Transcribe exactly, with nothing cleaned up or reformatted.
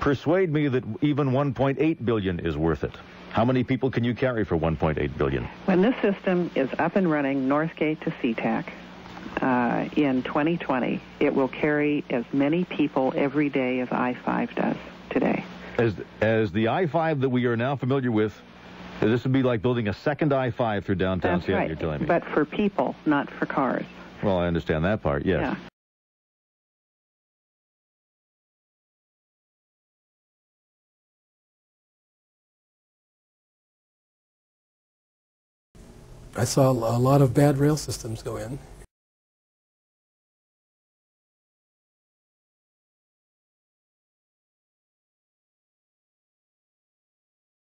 Persuade me that even one point eight billion dollars is worth it. How many people can you carry for one point eight billion dollars? When this system is up and running, Northgate to SeaTac, uh, in twenty twenty, it will carry as many people every day as I five does today. As, as the I five that we are now familiar with, this would be like building a second I five through downtown That's Seattle, right. You're telling me. But for people, not for cars. Well, I understand that part, yes. Yeah. I saw a lot of bad rail systems go in.